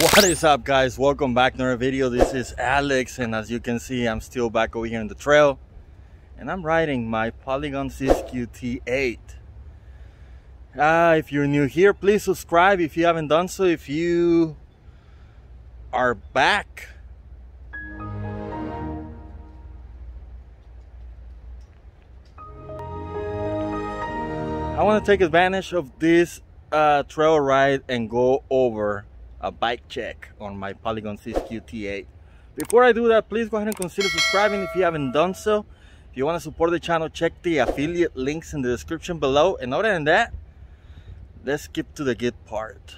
What is up, guys? Welcome back to another video. This is Alex, and as you can see, I'm still back over here on the trail, and I'm riding my Polygon Siskiu T8. If you're new here, please subscribe if you haven't done so. If you are back, I want to take advantage of this trail ride and go over a bike check on my Polygon Siskiu T8. Before I do that, please go ahead and consider subscribing if you haven't done so. If you want to support the channel, check the affiliate links in the description below. And other than that, let's skip to the good part.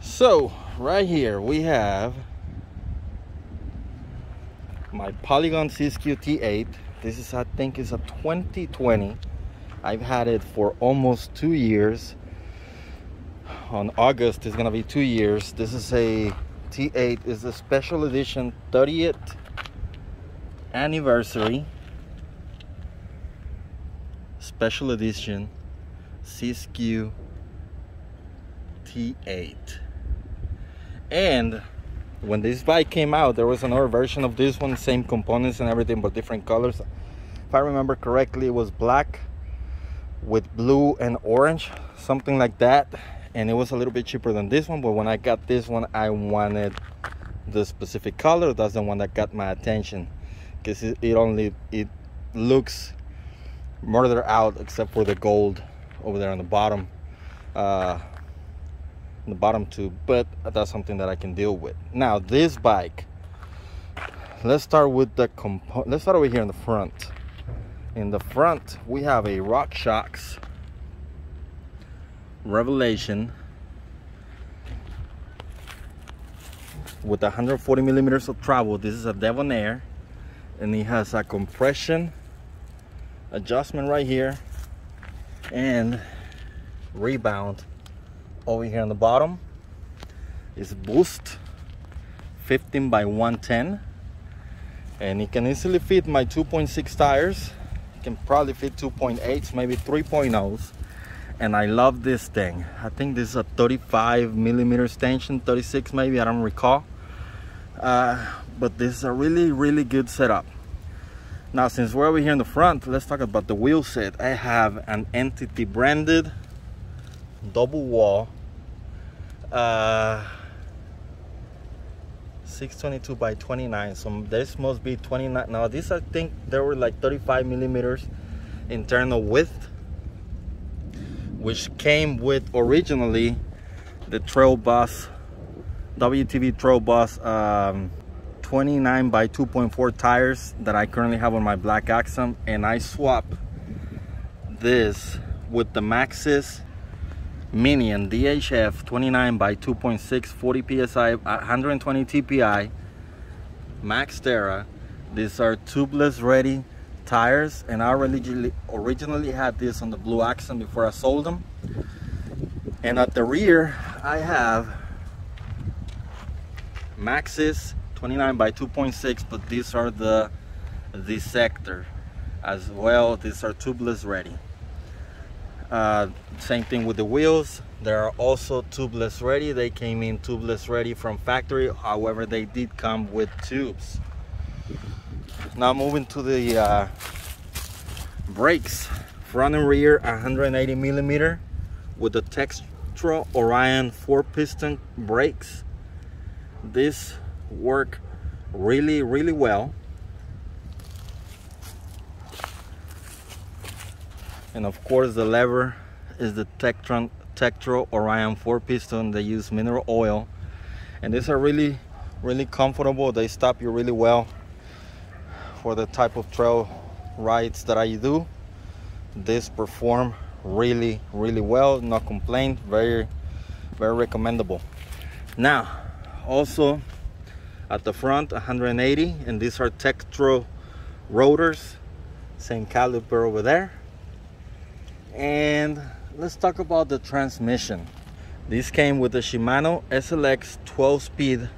So right here we have my Polygon Siskiu T8. This is, I think, is a 2020. I've had it for almost 2 years. On August it's gonna be 2 years. This is a T8. It's a special edition 30th anniversary special edition Siskiu T8. And when this bike came out, there was another version of this one, same components and everything, but different colors. If I remember correctly, it was black with blue and orange, something like that, and it was a little bit cheaper than this one. But when I got this one, I wanted the specific color. That's the one that got my attention, because it looks murdered out except for the gold over there on the bottom two, but that's something that I can deal with. Now this bike, let's start with the component. Let's start over here in the front. In the front we have a Rockshox Revelation with 140 millimeters of travel. This is a Devonaire, and it has a compression adjustment right here and rebound over here on the bottom. Is boost 15 by 110, and it can easily fit my 2.6 tires. It can probably fit 2.8s, maybe 3.0s. and I love this thing. I think this is a 35 millimeter tension, 36 maybe, I don't recall, but this is a really good setup. Now since we're over here in the front, let's talk about the wheel set. I have an Entity branded double wall 622 by 29, so this must be 29. Now this, I think there were like 35 millimeters internal width, which came with originally the Trail Boss WTB Trail Boss 29 by 2.4 tires that I currently have on my black axum, and I swap this with the Maxxis Minion DHF 29 by 2.6, 40 psi, 120 TPI, Max Terra. These are tubeless ready tires, and I originally had this on the blue axum before I sold them. And at the rear I have Maxxis 29 by 2.6, but these are the Dissector as well. These are tubeless ready. Same thing with the wheels. They are also tubeless ready. They came in tubeless ready from factory, however they did come with tubes. Now moving to the brakes, front and rear 180 millimeter with the Tektro Orion 4-piston brakes. This work really well. And of course the lever is the Tektro Orion 4-piston. They use mineral oil, and these are really comfortable. They stop you really well for the type of trail rides that I do. This perform really well. No complaint. Very recommendable. Now also at the front 180, and these are Tektro rotors, same caliper over there. And let's talk about the transmission. This came with the Shimano SLX 12-speed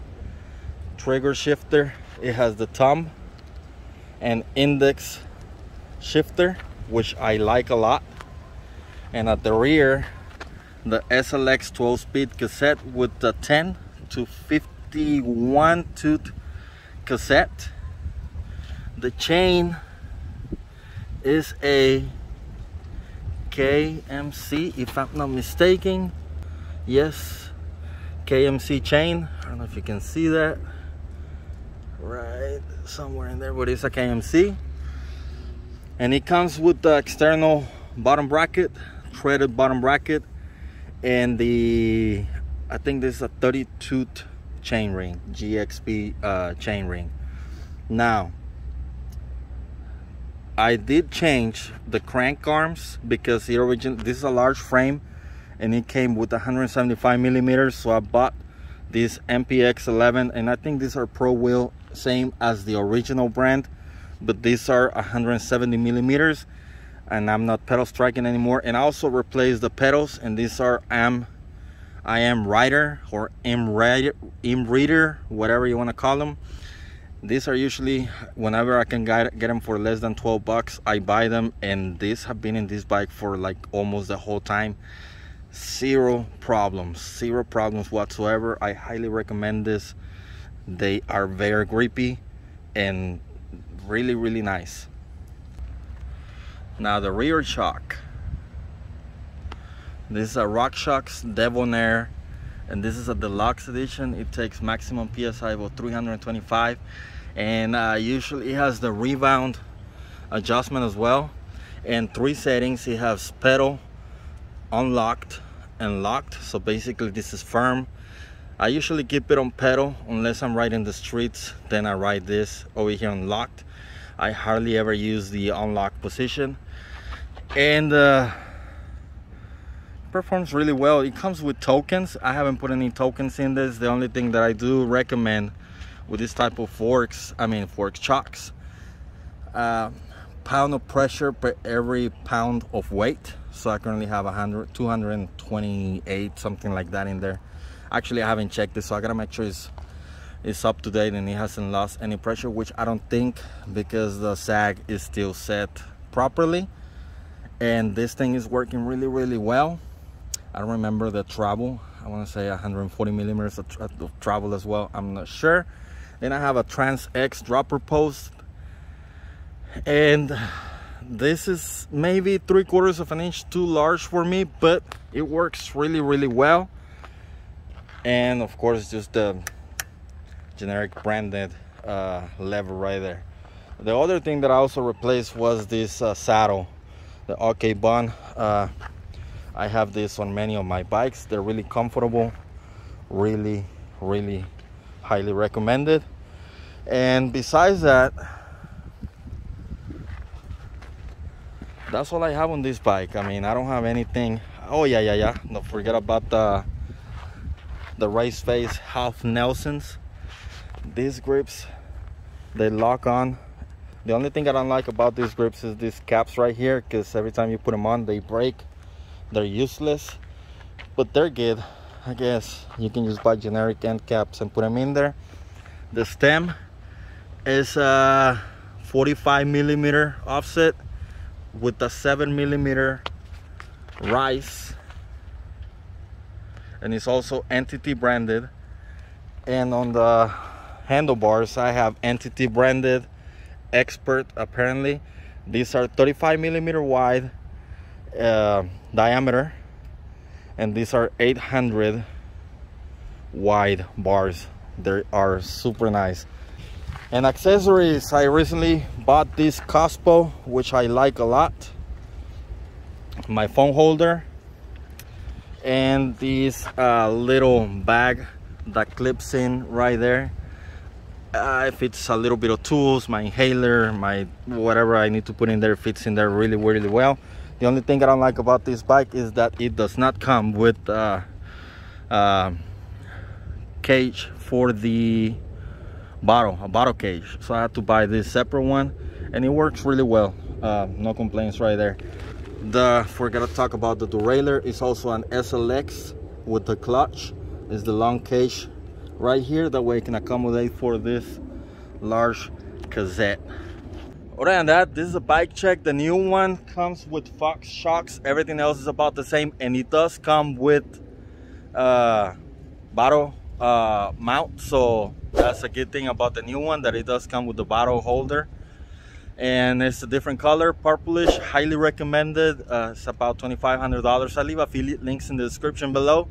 trigger shifter. It has the thumb and index shifter, which I like a lot. And at the rear, the SLX 12-speed cassette with the 10 to 51 tooth cassette. The chain is a KMC, if I'm not mistaken. Yes, KMC chain. I don't know if you can see that right somewhere in there, but it's a KMC. And it comes with the external bottom bracket, threaded bottom bracket, and the, I think this is a 30-tooth chain ring, GXP chain ring. Now, I did change the crank arms because the original, this is a large frame and it came with 175 millimeters. So I bought this MPX11, and I think these are Pro Wheel, same as the original brand, but these are 170 millimeters. And I'm not pedal striking anymore. And I also replaced the pedals, and these are M Rider, whatever you want to call them. These are usually, whenever I can get them for less than 12 bucks, I buy them. And these have been in this bike for like almost the whole time. Zero problems whatsoever. I highly recommend this. They are very grippy and really, really nice. Now the rear shock. This is a Rockshox Devonaire, and this is a deluxe edition. It takes maximum PSI of 325, and usually it has the rebound adjustment as well, and 3 settings. It has pedal, unlocked, and locked. So basically this is firm. I usually keep it on pedal unless I'm riding the streets, then I ride this over here unlocked. I hardly ever use the unlocked position, and performs really well. It comes with tokens. I haven't put any tokens in this. The only thing that I do recommend with this type of shocks, pound of pressure per every pound of weight. So I currently have 228, something like that in there. Actually, I haven't checked this, so I gotta make sure it's up to date and it hasn't lost any pressure, which I don't think, because the sag is still set properly. And this thing is working really, really well. I don't remember the travel. I want to say 140 millimeters of travel as well, I'm not sure. Then I have a Trans-X dropper post, and this is maybe 3/4 of an inch too large for me, but it works really, really well. And of course, just the generic branded lever right there. The other thing that I also replaced was this saddle, the OK Bun. I have this on many of my bikes. They're really comfortable, really, really highly recommended. And besides that, that's all I have on this bike. I mean, I don't have anything. Oh yeah, don't forget about the Race Face half Nelsons. These grips, they lock on. The only thing I don't like about these grips is these caps right here, because every time you put them on, they break. They're useless, but they're good, I guess. You can just buy generic end caps and put them in there. The stem is a 45 millimeter offset with a 7 millimeter rise, and it's also Entity branded. And on the handlebars, I have Entity branded, Expert apparently. These are 35 millimeter wide diameter, and these are 800 wide bars. They are super nice. And accessories, I recently bought this Cospo, which I like a lot, my phone holder, and this little bag that clips in right there. It fits a little bit of tools, my inhaler, my whatever I need to put in there fits in there really, really well. The only thing I don't like about this bike is that it does not come with cage for the bottle, a bottle cage. So I had to buy this separate one, and it works really well. No complaints right there. Forgot to talk about the derailleur. It's also an SLX with the clutch. It's the long cage right here, that way it can accommodate for this large cassette. All right, and this is a bike check. The new one comes with Fox shocks. Everything else is about the same, and it does come with bottle mount. So that's a good thing about the new one, that it does come with the bottle holder. And it's a different color, purplish. Highly recommended. It's about $2,500. I'll leave affiliate links in the description below.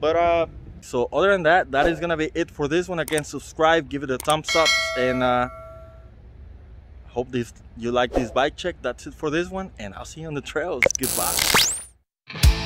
But so other than that, that is gonna be it for this one. Again, subscribe, give it a thumbs up, and hope you like this bike check. That's it for this one, and I'll see you on the trails. Goodbye.